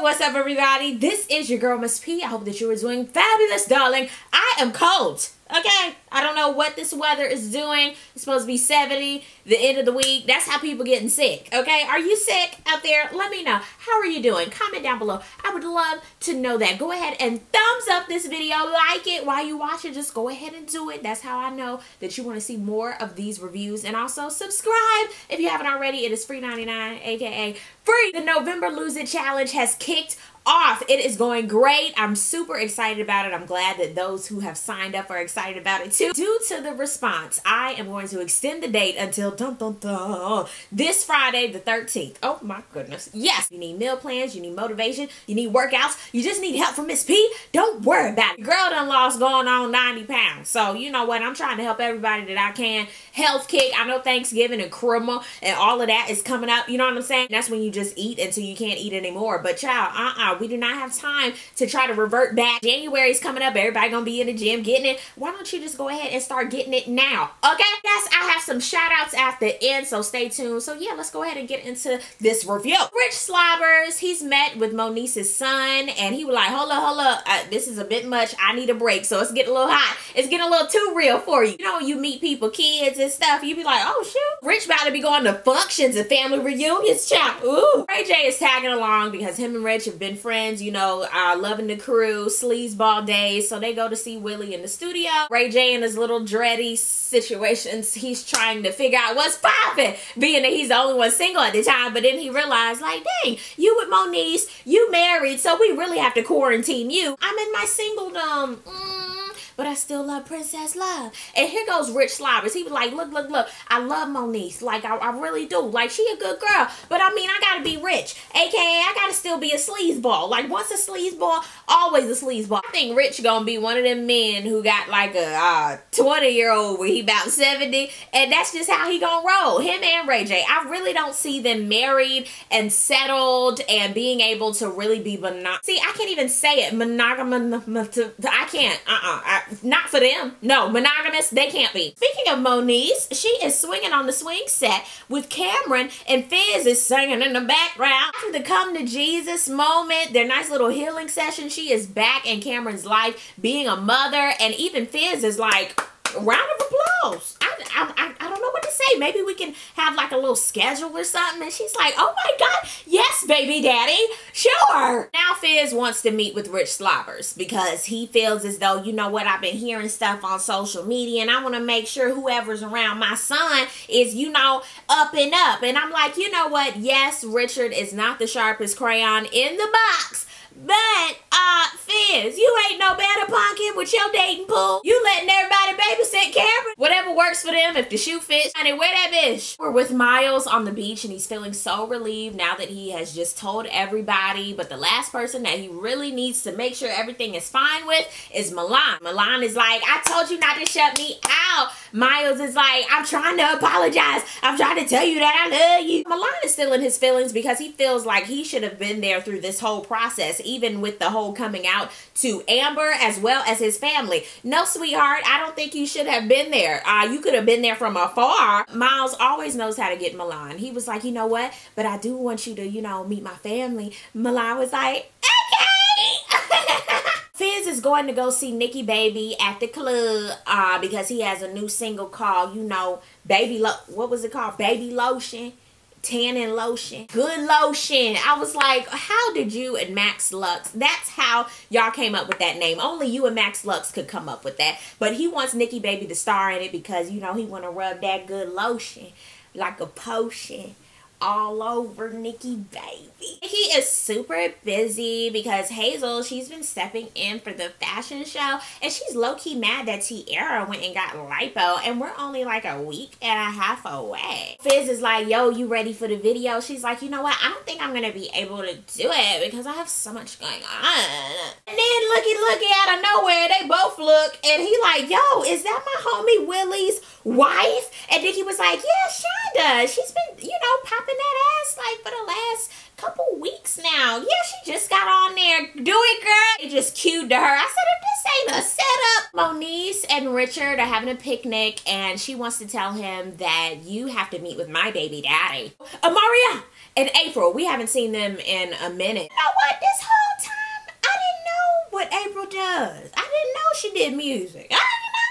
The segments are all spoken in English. What's up, everybody? This is your girl, Miss P. I hope that you are doing fabulous, darling. I am cold, okay? I don't know what this weather is doing. It's supposed to be 70, the end of the week. That's how people getting sick, okay? Are you sick out there? Let me know. How are you doing? Comment down below. I would love to know that. Go ahead and thumbs up this video. Like it while you watch it. Just go ahead and do it. That's how I know that you want to see more of these reviews. And also subscribe if you haven't already. It is free 99, aka free. The November Lose It Challenge has kicked off. It is going great. I'm super excited about it. I'm glad that those who have signed up are excited about it too. Due to the response, I am going to extend the date until this Friday the 13th. Oh my goodness. Yes. You need meal plans. You need motivation. You need workouts. You just need help from Miss P. Don't worry about it. Girl done lost going on 90 pounds. So you know what? I'm trying to help everybody that I can. Health kick. I know Thanksgiving and Christmas and all of that is coming up. You know what I'm saying? That's when you just eat until you can't eat anymore. But child, we do not have time to try to revert back. January is coming up. Everybody gonna be in the gym getting it. Why don't you just go ahead and start getting it now? Okay, yes, I have some shout outs at the end, so stay tuned. So yeah, let's go ahead and get into this review. Rich Slobbers, he's met with Moniece's son and he was like, hold up, this is a bit much. I need a break. So it's getting a little hot. It's getting a little too real for you. You know, you meet people, kids and stuff, you be like, oh shoot. Rich about to be going to functions and family reunions, child. Ooh. Ray J is tagging along because him and Rich have been friends, you know, loving the crew, sleazeball days. So they go to see Willie in the studio. Ray J and his little dready situations. He's trying to figure out what's popping, being that he's the only one single at the time. But then he realized, like, dang, you with Moniece, you married, so we really have to quarantine you. I'm in my singledom. But I still love Princess Love. And here goes Rich Slobbers. He was like, look, I love Moniece. Like, I really do. Like, she a good girl. But, I mean, I gotta be rich. AKA, I gotta still be a sleazeball. Like, once a sleazeball, always a sleazeball. I think Rich gonna be one of them men who got, like, a 20-year-old where he about 70. And that's just how he gonna roll. Him and Ray J. I really don't see them married and settled and being able to really be monogamous. See, I can't even say it. Monogamous. I can't. Not for them. No, monogamous, they can't be. Speaking of Moniece, she is swinging on the swing set with Cameron and Fizz is singing in the background. After the Come to Jesus moment, their nice little healing session, she is back in Cameron's life being a mother, and even Fizz is like, round of applause. I don't know what to say. Maybe we can have like a little schedule or something. And she's like, oh my God, yes, baby daddy, sure. Now Fizz wants to meet with Rich Slobbers because he feels as though, you know what, I've been hearing stuff on social media and I want to make sure whoever's around my son is, you know, up and up. And I'm like, you know what? Yes, Richard is not the sharpest crayon in the box. But, Fizz, you ain't no better punkin with your dating pool. You letting everybody babysit Cameron. Whatever works for them, if the shoe fits, honey, wear that bitch. We're with Miles on the beach and he's feeling so relieved now that he has just told everybody, but the last person that he really needs to make sure everything is fine with is Milan. Milan is like, I told you not to shut me out. Miles is like, I'm trying to apologize. I'm trying to tell you that I love you. Milan is still in his feelings because he feels like he should have been there through this whole process, even with the whole coming out to Amber as well as his family. No, sweetheart, I don't think you should have been there. You could have been there from afar. Miles always knows how to get Milan. He was like, you know what? But I do want you to, you know, meet my family. Milan was like, okay. Fizz is going to go see Nikki Baby at the club because he has a new single called, you know, what was it called? Baby Lotion. Tanning lotion. Good lotion. I was like, how did you and Max Lux, that's how y'all came up with that name. Only you and Max Lux could come up with that. But he wants Nikki Baby to star in it because, you know, he want to rub that good lotion like a potion all over Nikki Baby. He is super busy because Hazel, she's been stepping in for the fashion show and she's low-key mad that Teairra went and got lipo and we're only like a week and a half away. Fizz is like, yo, you ready for the video? She's like, you know what? I don't think I'm gonna be able to do it because I have so much going on. And then looky out of nowhere, they both look and he like, yo, is that my homie Willie's wife? And Nikki was like, yeah, Shanda. She's been, you know, popping that ass like for the last couple weeks now. Yeah, she just got on there. Do it, girl. It just cued to her. I said, if this ain't a setup. Moniece and Richard are having a picnic and she wants to tell him that you have to meet with my baby daddy. Omarion and Apryl, we haven't seen them in a minute. You know what? This does. I didn't know she did music. I didn't know.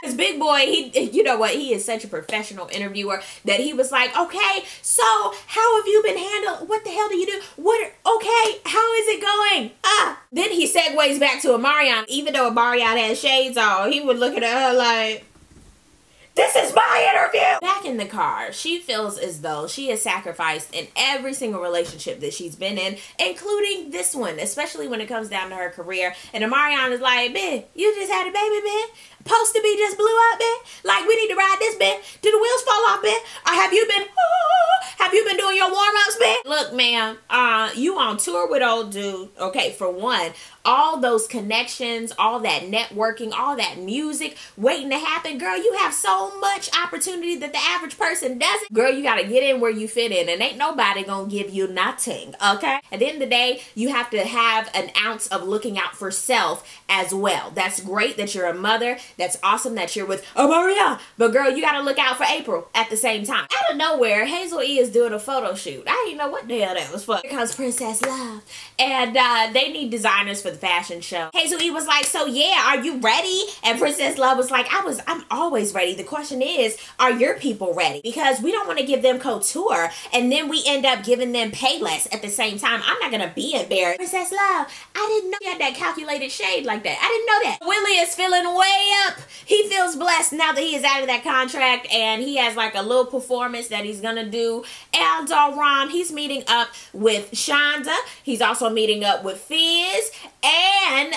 This big boy, he, you know what, he is such a professional interviewer that he was like, okay, so how have you been handled? What the hell do you do? Okay, how is it going? Then he segues back to Omarion. Even though Omarion had shades on, he would look at her like, this is my interview! Back in the car, she feels as though she has sacrificed in every single relationship that she's been in, including this one, especially when it comes down to her career. And Omarion is like, man, you just had a baby, man. Supposed to be just blew up, man. Like, we need to ride this, man. Do the wheels fall off, man? Or have you been doing your warm-ups, man? Look, ma'am, you on tour with old dude. Okay, for one, all those connections, all that networking, all that music waiting to happen. Girl, you have so much opportunity that the average person doesn't. Girl, you gotta get in where you fit in, and ain't nobody gonna give you nothing, okay? At the end of the day, you have to have an ounce of looking out for self as well. That's great that you're a mother. That's awesome that you're with Omarion. But girl, you gotta look out for Apryl at the same time. Out of nowhere, Hazel E is doing a photo shoot. I didn't know what the hell that was for. Here comes Princess Love. And they need designers for the fashion show. Hazel E was like, so yeah, are you ready? And Princess Love was like, I'm always ready. The question is, are your people ready? Because we don't want to give them couture and then we end up giving them pay less at the same time. I'm not gonna be embarrassed. Princess Love, I didn't know you had that calculated shade like that. I didn't know that. Willie is feeling way up. He feels blessed now that he is out of that contract, and he has like a little performance that he's gonna do. And he's meeting up with Shanda. He's also meeting up with Fizz and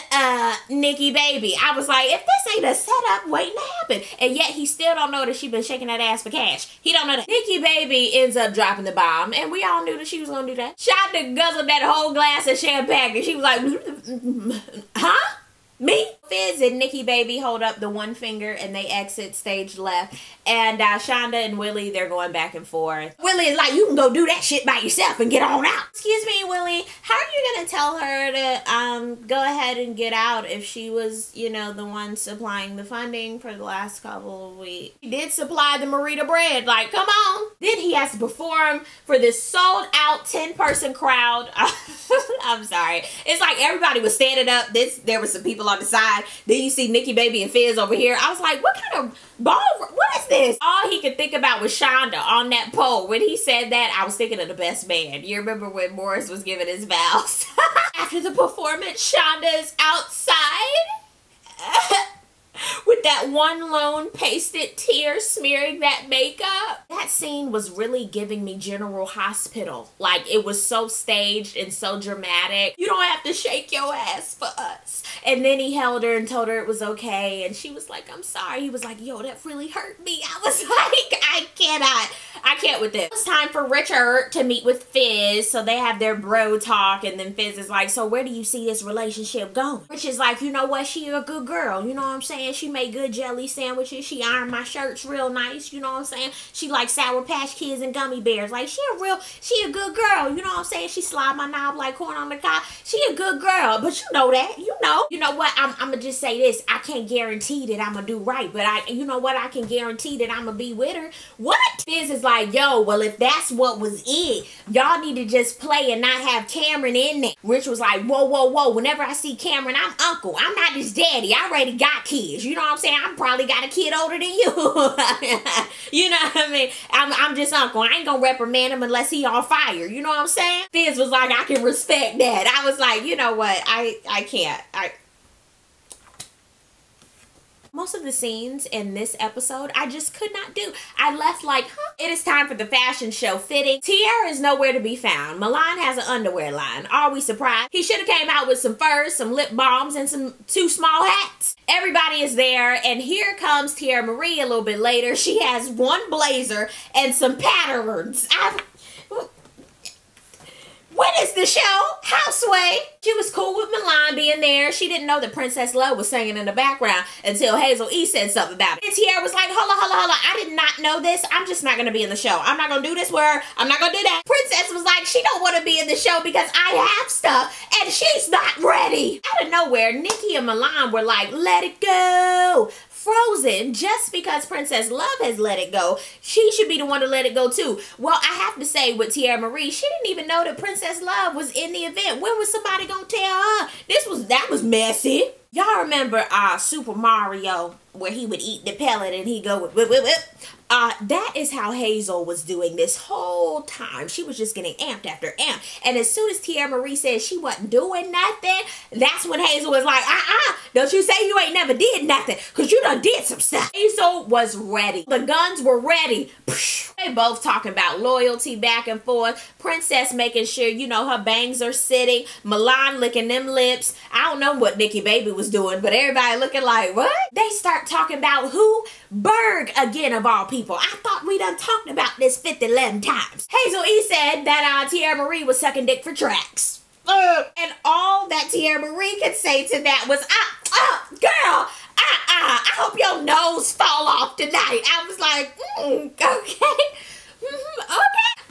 Nikki Baby. I was like, if this ain't a setup waiting to happen. And yet he still don't know that she been shaking that ass for cash. He don't know that. Nikki Baby ends up dropping the bomb, and we all knew that she was gonna do that. Shonda guzzled that whole glass of champagne, and she was like, huh? Me? Fizz and Nikki Baby hold up the one finger and they exit stage left. And Shonda and Willie, they're going back and forth. Willie is like, you can go do that shit by yourself and get on out. Excuse me, Willie, how are you gonna tell her to go ahead and get out if she was, you know, the one supplying the funding for the last couple of weeks? He did supply the Marita bread, like, come on. Then he has to perform for this sold out 10-person crowd. I'm sorry. It's like everybody was standing up. There were some people on the side. Then you see Nikki Baby and Fizz over here. I was like, what kind of ball? What is this? All he could think about was Shonda on that pole. When he said that, I was thinking of The Best Man. You remember when Morris was giving his vows? After the performance, Shonda is outside with that one lone pasted tear smearing that makeup. That scene was really giving me General Hospital. Like, it was so staged and so dramatic. You don't have to shake your ass for us. And then he held her and told her it was okay. And she was like, I'm sorry. He was like, yo, that really hurt me. I was like, I can't with this. It's time for Richard to meet with Fizz. So they have their bro talk. And then Fizz is like, so where do you see this relationship going? Rich is like, you know what? She a good girl. You know what I'm saying? She made good jelly sandwiches. She ironed my shirts real nice. You know what I'm saying? She like Sour Patch Kids and gummy bears. Like, she a good girl. You know what I'm saying? She slide my knob like corn on the cob. She a good girl. But you know that. You know. You know what? I'm gonna just say this. I can't guarantee that I'm gonna do right. But you know what? I can guarantee that I'm gonna be with her. What? Fizz is like, yo, well, if that's what was it, y'all need to just play and not have Cameron in there. Rich was like, whoa, whoa, whoa. Whenever I see Cameron, I'm uncle. I'm not his daddy. I already got kids. You know what I'm saying? I probably got a kid older than you. You know what I mean? I'm just uncle. I ain't gonna reprimand him unless he on fire. You know what I'm saying? Fizz was like, I can respect that. I was like, you know what? I can't. Most of the scenes in this episode, I just could not do. I left like, huh? It is time for the fashion show fitting. Teairra is nowhere to be found. Milan has an underwear line. Are we surprised? He should have came out with some furs, some lip balms, and some two small hats. Everybody is there, and here comes Teairra Marí a little bit later. She has one blazer and some patterns. What is the show? Houseway. She was cool with Milan being there. She didn't know that Princess Love was singing in the background until Hazel E said something about it. And Teairra was like, holla. I did not know this. I'm just not going to be in the show. I'm not going to do this word. I'm not going to do that. Princess was like, she don't want to be in the show because I have stuff and she's not ready. Out of nowhere, Nikki and Milan were like, let it go. Frozen. Just because Princess Love has let it go, she should be the one to let it go too. Well, I have to say with Teairra Marí, she didn't even know that Princess Love was in the event. When was somebody gonna tell her? That was messy. Y'all remember Super Mario, where he would eat the pellet and he'd go whip, whip, whip. That is how Hazel was doing this whole time. She was just getting amped after amp. And as soon as Teairra Marí said she wasn't doing nothing, that's when Hazel was like, don't you say you ain't never did nothing, because you done did some stuff. Hazel was ready. The guns were ready. They both talking about loyalty back and forth. Princess making sure, you know, her bangs are sitting. Milan licking them lips. I don't know what Nikki Baby was doing, but everybody looking like, what? They start talking about who? Berg again, of all people. I thought we done talked about this 11 times. Hazel E said that Teairra Marí was sucking dick for tracks. And all that Teairra Marí could say to that was, girl, I hope your nose fall off tonight. I was like, okay, okay.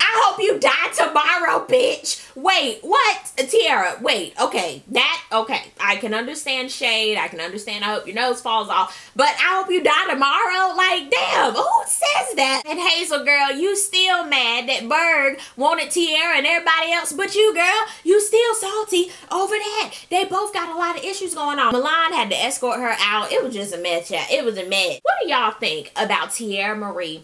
I hope you die tomorrow, bitch. Wait, what? Teairra, wait, okay. That, okay. I can understand shade. I can understand I hope your nose falls off. But I hope you die tomorrow? Like, damn, who says that? And Hazel, girl, you still mad that Berg wanted Teairra and everybody else but you, girl. You still salty over that. They both got a lot of issues going on. Milan had to escort her out. It was just a mess, yeah. It was a mess. What do y'all think about Teairra Marí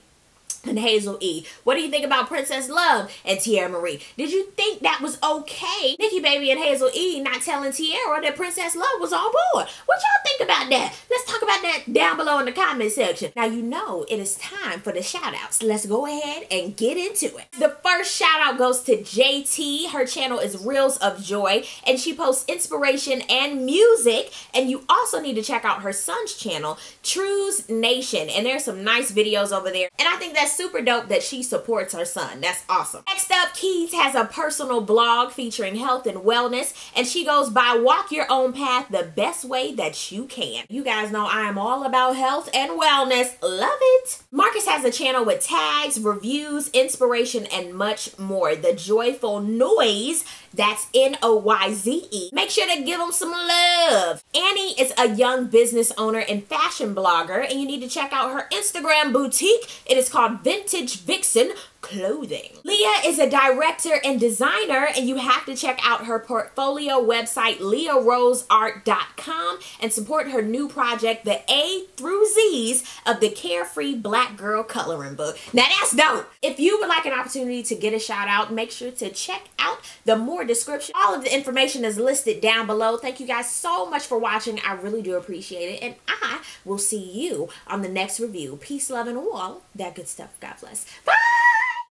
and Hazel E? What do you think about Princess Love and Teairra Marí? Did you think that was okay? Nikki Baby and Hazel E not telling Teairra that Princess Love was on board. What y'all think about that? Let's talk about that down below in the comment section. Now you know it is time for the shout outs. Let's go ahead and get into it. The first shout out goes to JT. Her channel is Reels of Joy and she posts inspiration and music, and you also need to check out her son's channel, True's Nation, and there's some nice videos over there, and I think that's super dope that she supports her son. That's awesome. Next up, Keys has a personal blog featuring health and wellness, and she goes by Walk Your Own Path, the best way that you can. You guys know I am all about health and wellness. Love it. Marcus has a channel with tags, reviews, inspiration, and much more. The Joyful Noise, that's N-O-Y-Z-E. Make sure to give them some love. Annie is a young business owner and fashion blogger, and you need to check out her Instagram boutique. It is called Vintage Vixen Clothing. Leah is a director and designer, and you have to check out her portfolio website, leahroseart.com, and support her new project, the A through Z's of the Carefree Black Girl coloring book. Now that's dope. If you would like an opportunity to get a shout out, make sure to check out the more description. All of the information is listed down below. Thank you guys so much for watching. I really do appreciate it, and I will see you on the next review. Peace, love, and all that good stuff. God bless. Bye!